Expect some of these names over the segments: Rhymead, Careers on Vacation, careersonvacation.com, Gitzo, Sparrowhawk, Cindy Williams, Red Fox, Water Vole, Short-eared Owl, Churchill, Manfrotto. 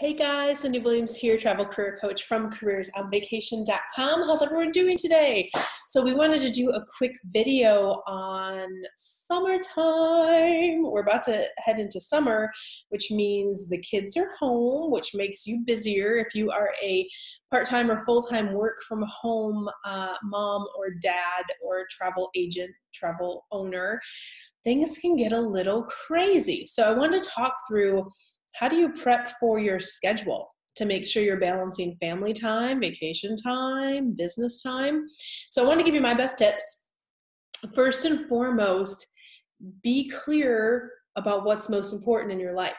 Hey guys, Cindy Williams here, travel career coach from careersonvacation.com. How's everyone doing today? So we wanted to do a quick video on summertime. We're about to head into summer, which means the kids are home, which makes you busier if you are a part-time or full-time work from home mom or dad or travel agent, travel owner. Things can get a little crazy. So I wanted to talk through, how do you prep for your schedule to make sure you're balancing family time, vacation time, business time? So I want to give you my best tips. First and foremost, be clear about what's most important in your life.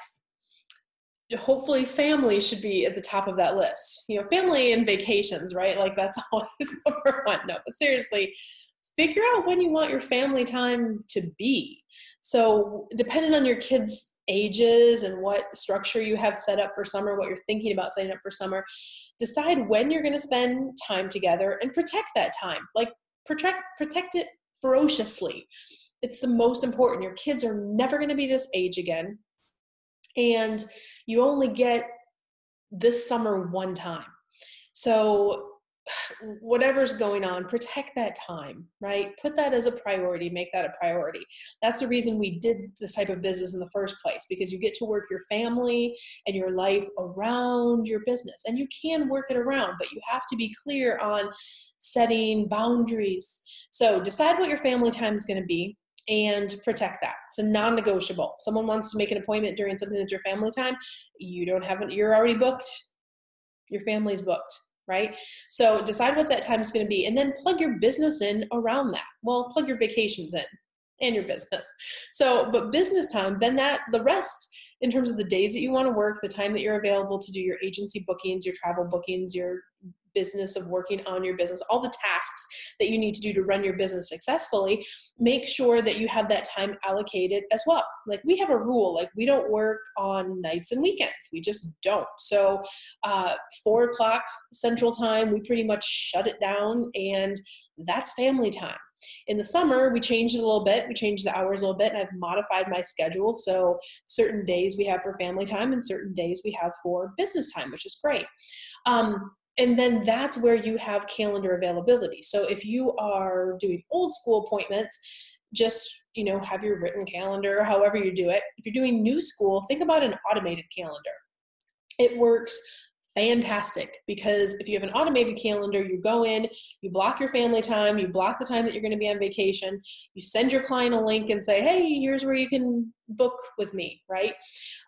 Hopefully family should be at the top of that list. You know, family and vacations, right? Like that's always number one. No, but seriously, figure out when you want your family time to be. So depending on your kids' ages and what structure you have set up for summer, what you're thinking about setting up for summer, decide when you're going to spend time together and protect that time. Like protect it ferociously. It's the most important. Your kids are never going to be this age again. And you only get this summer one time. So whatever's going on, protect that time, right? Put that as a priority, make that a priority. That's the reason we did this type of business in the first place, because you get to work your family and your life around your business, and you can work it around, but you have to be clear on setting boundaries. So decide what your family time is going to be and protect that. It's a non-negotiable. Someone wants to make an appointment during something that's your family time. You don't have it. You're already booked. Your family's booked. Right? So decide what that time is going to be and then plug your business in around that. Well, plug your vacations in and your business. So, but business time, then that the rest in terms of the days that you want to work, the time that you're available to do your agency bookings, your travel bookings, your business of working on your business, all the tasks that you need to do to run your business successfully, make sure that you have that time allocated as well. Like we have a rule, like we don't work on nights and weekends. We just don't. So 4 o'clock central time, we pretty much shut it down, and that's family time. In the summer, we changed it a little bit. We changed the hours a little bit, and I've modified my schedule. So certain days we have for family time and certain days we have for business time, which is great. And then that's where you have calendar availability. So if you are doing old school appointments, just, you know, have your written calendar, however you do it. If you're doing new school, think about an automated calendar. It works fantastic because if you have an automated calendar, you go in, you block your family time, you block the time that you're going to be on vacation, you send your client a link and say, hey, here's where you can book with me, right?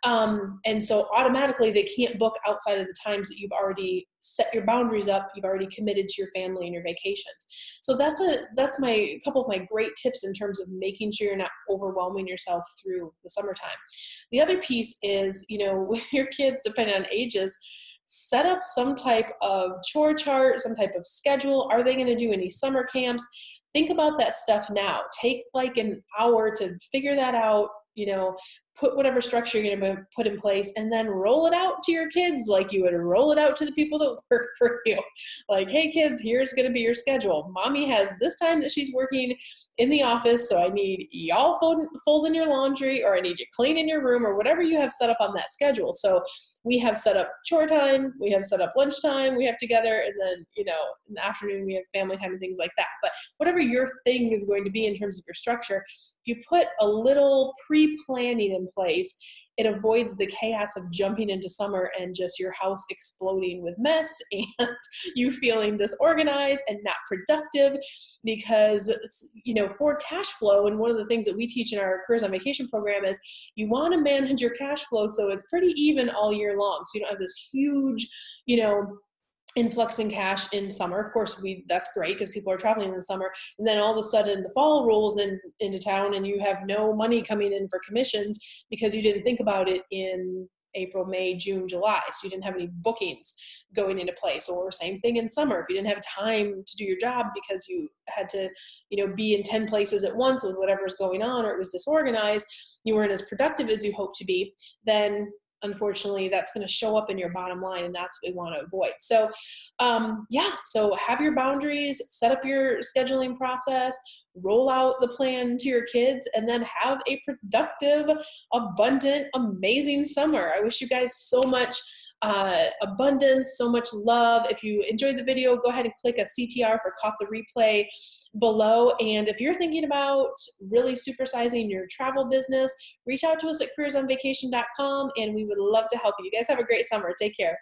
And so automatically they can't book outside of the times that you've already set your boundaries up, you've already committed to your family and your vacations. So that's my couple of my great tips in terms of making sure you're not overwhelming yourself through the summertime. The other piece is, you know, with your kids, depending on ages, set up some type of chore chart, some type of schedule. Are they going to do any summer camps? Think about that stuff now. Take like an hour to figure that out, you know, put whatever structure you're going to put in place and then roll it out to your kids like you would roll it out to the people that work for you. Like, hey kids, here's going to be your schedule. Mommy has this time that she's working in the office, so I need y'all folding your laundry, or I need you cleaning your room, or whatever you have set up on that schedule. So we have set up chore time, we have set up lunch time, we have together, and then, you know, in the afternoon we have family time and things like that. But whatever your thing is going to be in terms of your structure, if you put a little pre-planning in place, it avoids the chaos of jumping into summer and just your house exploding with mess and you feeling disorganized and not productive. Because, you know, for cash flow, and one of the things that we teach in our Careers on Vacation program is you want to manage your cash flow so it's pretty even all year long, so you don't have this huge, you know, influx in cash in summer. Of course, that's great because people are traveling in the summer, and then all of a sudden the fall rolls into town and you have no money coming in for commissions because you didn't think about it in April, May, June, July. So you didn't have any bookings going into place. Or same thing in summer, if you didn't have time to do your job because you had to, you know, be in 10 places at once with whatever's going on, or it was disorganized, you weren't as productive as you hoped to be, then unfortunately, that's going to show up in your bottom line, and that's what we want to avoid. So yeah, so have your boundaries, set up your scheduling process, roll out the plan to your kids, and then have a productive, abundant, amazing summer. I wish you guys so much abundance, so much love. If you enjoyed the video, go ahead and click a CTR for Caught the Replay below. And if you're thinking about really supersizing your travel business, reach out to us at careersonvacation.com, and we would love to help you. You guys have a great summer. Take care.